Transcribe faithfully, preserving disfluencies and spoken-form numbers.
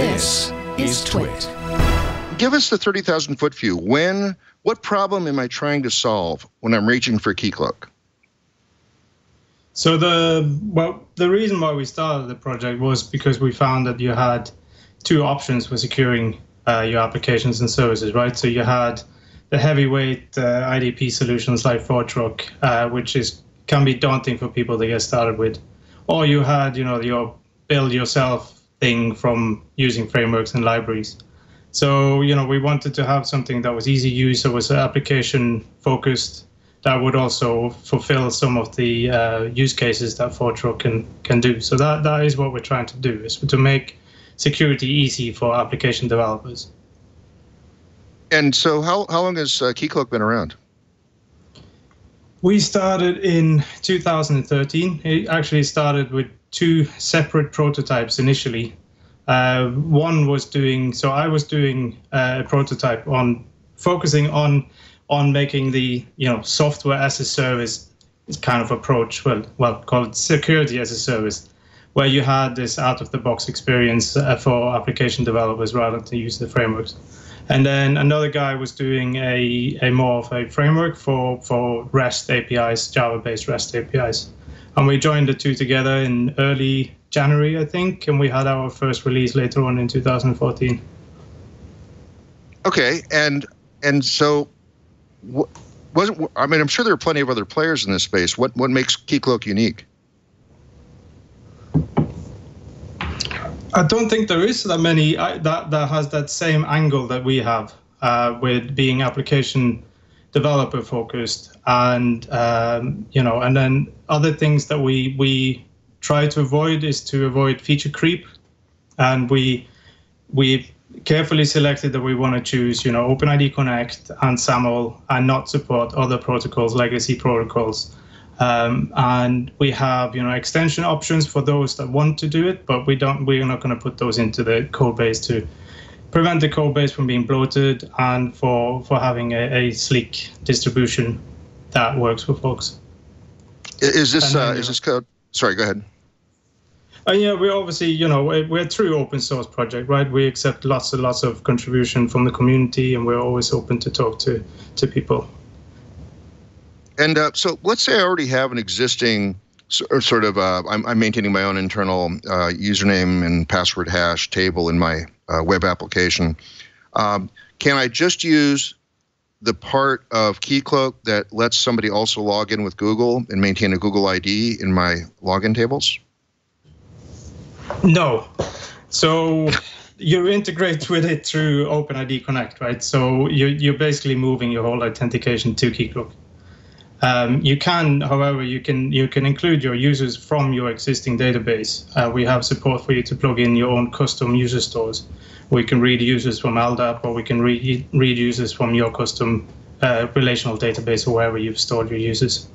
This is Twit. Give us the thirty thousand foot view. When, what problem am I trying to solve when I'm reaching for Keycloak? So the, well, the reason why we started the project was because we found that you had two options for securing uh, your applications and services, right? So you had the heavyweight uh, I D P solutions like Fortran, uh, which is can be daunting for people to get started with, or you had, you know, your build yourself thing from using frameworks and libraries. So, you know, we wanted to have something that was easy to use, that was application focused, that would also fulfill some of the uh, use cases that Fortran can can do. So that that is what we're trying to do, is to make security easy for application developers. And so how, how long has uh, Keycloak been around? We started in two thousand thirteen. It actually started with two separate prototypes initially. Uh, one was doing, so I was doing a prototype on focusing on on making the, you know, software as a service kind of approach, well, well called security as a service, where you had this out-of-the-box experience uh, for application developers rather than to use the frameworks. And then another guy was doing a, a more of a framework for, for REST A P Is, Java-based REST A P Is. And we joined the two together in early January, I think, and we had our first release later on in two thousand fourteen. Okay, and and so, wasn't I mean, I'm sure there are plenty of other players in this space. What what makes Keycloak unique? I don't think there is that many I, that, that has that same angle that we have uh, with being application developer focused, and um, you know, and then other things that we we try to avoid is to avoid feature creep, and we we carefully selected that we want to choose, you know, OpenID Connect and SAML, and not support other protocols, legacy protocols. Um, and we have, you know, extension options for those that want to do it, but we don't. We're not going to put those into the code base to prevent the code base from being bloated and for for having a, a sleek distribution that works for folks. Is this then, uh, is this code? Sorry, go ahead. Uh, yeah, we obviously, you know, we're, we're a true open source project, right? We accept lots and lots of contribution from the community, and we're always open to talk to to people. And uh, so let's say I already have an existing sort of, uh, I'm, I'm maintaining my own internal uh, username and password hash table in my uh, web application. Um, can I just use the part of Keycloak that lets somebody also log in with Google and maintain a Google I D in my login tables? No. So you integrate with it through OpenID Connect, right? So you're, you're basically moving your whole authentication to Keycloak. Um, you can, however, you can you can include your users from your existing database. Uh, we have support for you to plug in your own custom user stores. We can read users from L D A P, or we can read read users from your custom uh, relational database, or wherever you've stored your users.